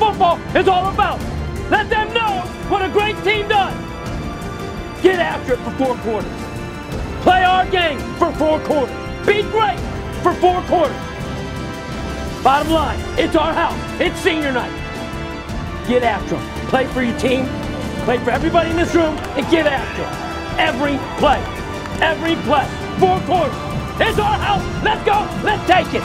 football is all about. Let them know what a great team does. Get after it for 4 quarters. Play our game for 4 quarters. Be great for 4 quarters. Bottom line, it's our house. It's senior night. Get after them. Play for your team. Play for everybody in this room and get after them. Every play. Every play. 4 quarters. It's our house. Let's go. Let's take it.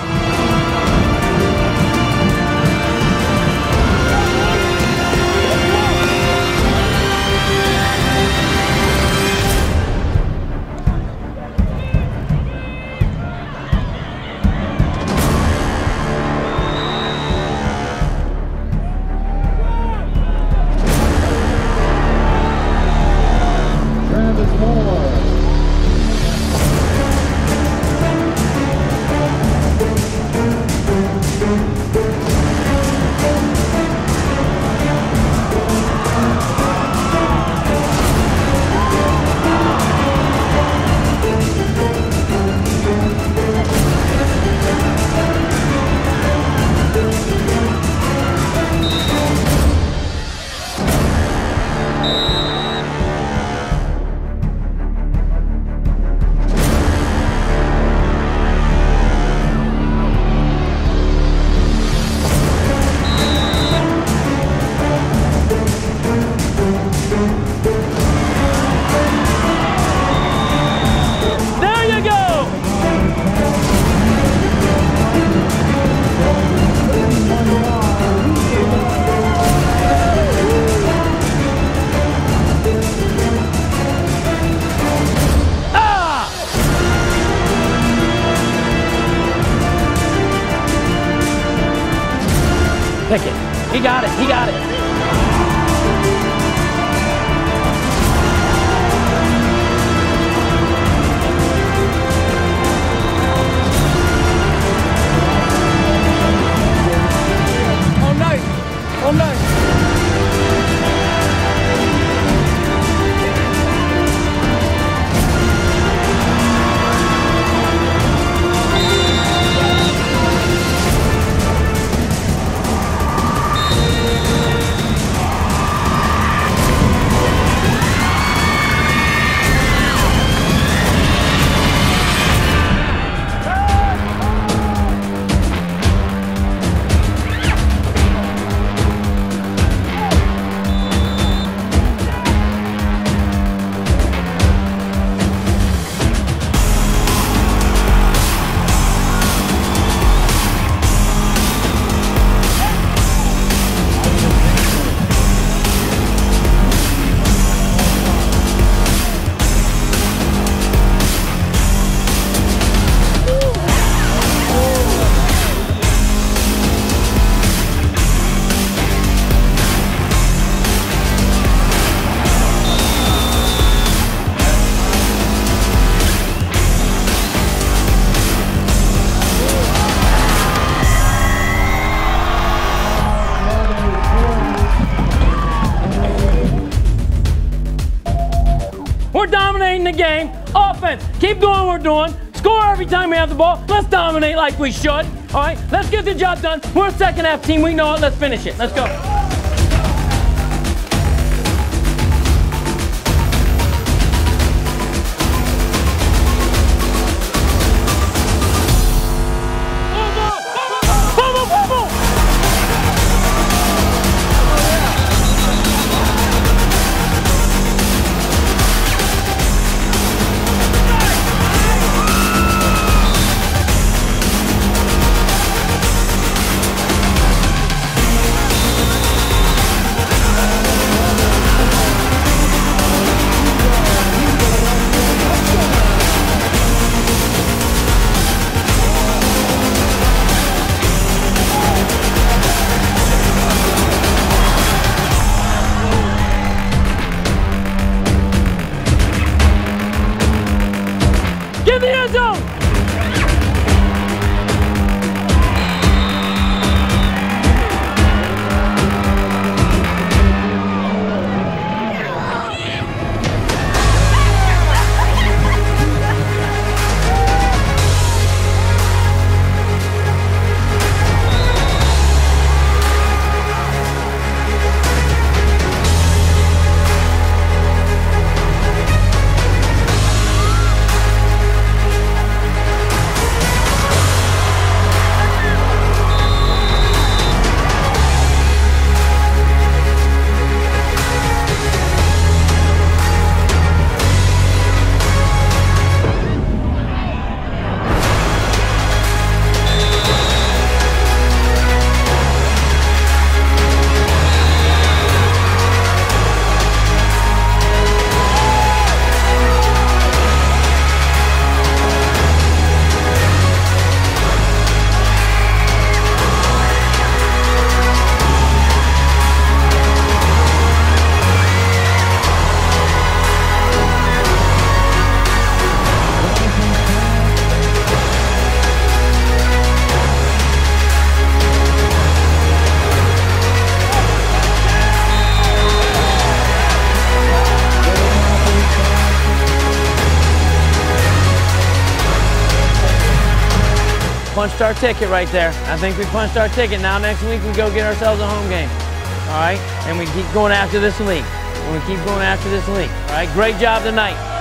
Pick it. He got it. He got it. Oh no. Oh no. We're dominating the game. Offense, keep doing what we're doing. Score every time we have the ball. Let's dominate like we should. All right, let's get the job done. We're a second half team. We know it. Let's finish it. Let's go. punched our ticket right there. I think we punched our ticket. Now next week we go get ourselves a home game. All right? And we keep going after this league. All right? Great job tonight.